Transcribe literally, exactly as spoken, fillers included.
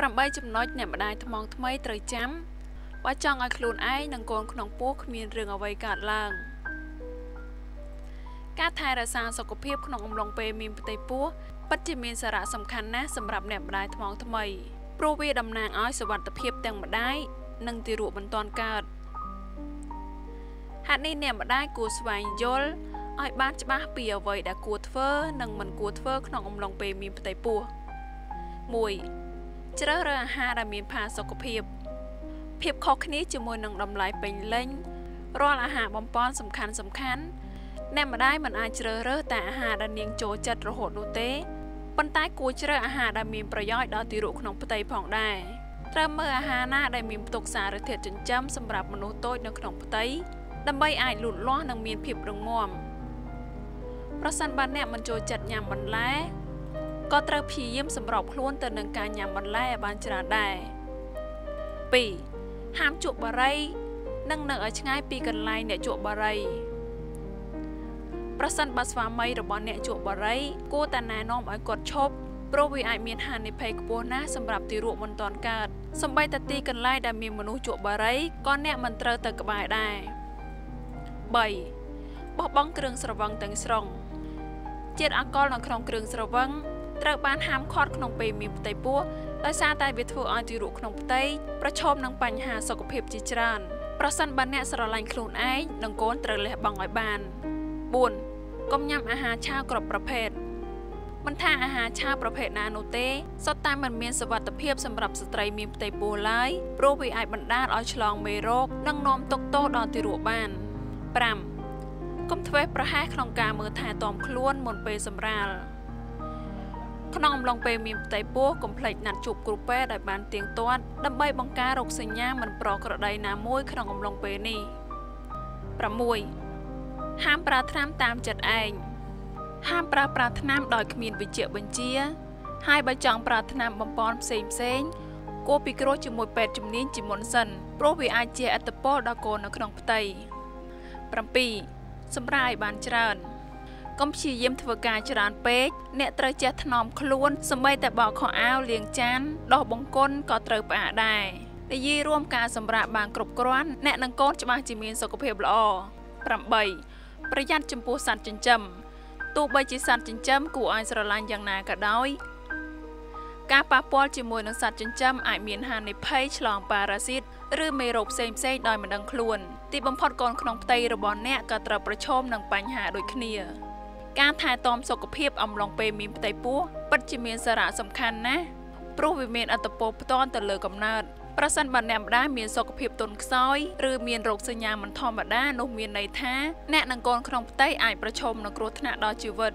ปรับใบจำนวนเนี่ยมาได้ทมองทำไมเตยจ้ำว่าจังไอคลูนไอหนังโกนขนมปุ๊กมีเรื่องเอาไว้กัดล่างการไทยราษฎรสกปรกขนมลงไปมีปฏิปุ๊กปัจจุบันสาระสำคัญนะสำหรับเนี่ยมาได้ทมองทำไมโปรเวดำนางอ้อยสวัสดิ์เพียบแต่งมาได้นังติรุบรรทอนกัดหากในเนี่ยมาได้กูสวายยลไอ้บ้านจะบ้าเปียไว้แต่กูเฟอร์นังมันกูเฟอร์ขนมลงไปมีปฏิปุ๊กมวยจะเรือหาดมีพาสกปรกเพียบคอกนี้จะมวยนังดำไหลเป็นเล่งรอดอาหารบอมปอนสำคัญสำคัญแน่มาได้มันอาจจะเรือแต่อาหารดันเนียงโจจัดระหดนุเต้ปันใต้กูจะเรืออาหารดมีประย่อยดอติรุขนมปฏิพองได้เริ่มเมื่ออาหารหน้าได้มีตกสารเถิดจนจำสำหรับมนุษย์โตในขนมปฏิดำใบไอหลุดล้อนังมีเพียบรางม่วมเพราะสันบันแน่มันโจจัดยำมันแลก็ตระพีเยี่ยมสำหรับคล้วนเตือนการยามบันแล่บานจราได้ปีห้ามจุบะไรนั่งเนอใช้ง่ายปีกันไล่เนี่ยจุบะไรประสันบัสวามัยระบอนเนี่ยจุบะไรกู้แต่นายน้องไอ้กดชบโปรวีไอเมียนหานในภัยกบัวน่าสำหรับติรุมันตอนเกิดสมบัยตตีกันไล่ดามีมนุษย์จุบะไรก้อนเนี่ยมันเตอเตกบายได้ใบบ่บ้องเครื่องสระวังแต่งสรองเจ็ดอากรหลังครองเครื่องสระวังตระบ้านห้ามคอดขนมเปมีปฏิปัวและซาตายวิทูอันติรุขนมปฏิประชมนังปัญหาสกปรกจิจรันประสันบันเนสระลัยคลุนไอนังโกนตระเล็บบังไอบานบุญกมยำอาหารชากรอบประเภทมันท่าอาหารชาประเภทนาโนเตสตามันเมียนสวัสดิเพียบสำหรับสตรีมีปฏิปัวไลโรวีไอบรรดาอ้อยฉลองเมโรคนังนมตกโตดอนติรุบ้านปรำกมทเวประแหกขนมกาเมือถ่ายตอมคล้วนมนเปสำราลขนมลงไปมีปฏิปัวกลมเพลนัดจุบกรุเป้ได้บานเตียงต้อนดับใบบังการกสัญญามันปลอกระไดน้ำมุ้ยขนมลงไปนี่ประมุยห้ามปลาทน้ำตามจัดเองห้ามปลาปลาทน้ำดอยขมิ้นวิเจียบัญชีให้ใบจองปลาทน้ำบอมปอนเซมเซงกูปิกโรจิมวยเป็ดจิมนิ้นจิมอนสันโปรวีไอเจอัตโปดาโกนขนมปฏิประปีสำรายบานเจริญก็มีเยี่ยมทวกายจรานเป๊กเนตเตอร์เจถนอมคล้วนสมัยแต่บอกขออ้าวเลี้ยงจานดอกบงก้นก็เตอร์ปะได้ได้ยี่ร่วมการสำหรับบางกรบกร้อนแนะนังโกนจะมาจิมีนสกปรกละอปรับใบประยัดจมพูสันจินจำตูใบจิสันจินจำกูไอสระลานอย่างนากระด้อยการปะปอจิมวยนังสันจินจำไอเมียนหานในไพ่ฉลองปาราซิตหรือเมโรบเซมเซดอยมันดังคล้วนตีบำพอดกรขนมไตระบอนแนะกระตระประชมนังปัญหาโดยเคลียการถ่ายตอมสกปรกอำลองเปมีปฏิปัวปัจจิเมียนสาระสำคัญนะปรูวิเมียนอัตโปปต้อนแต่เลือกำเนิดประสันบันแนมได้เมียนสกปรกตนซอยหรือเมียนโรคสัญญามันทอมบัดได้นกเมียนในแท้แนะนังกรขนมไตไอประชมนักรัฐนาดอจิวัต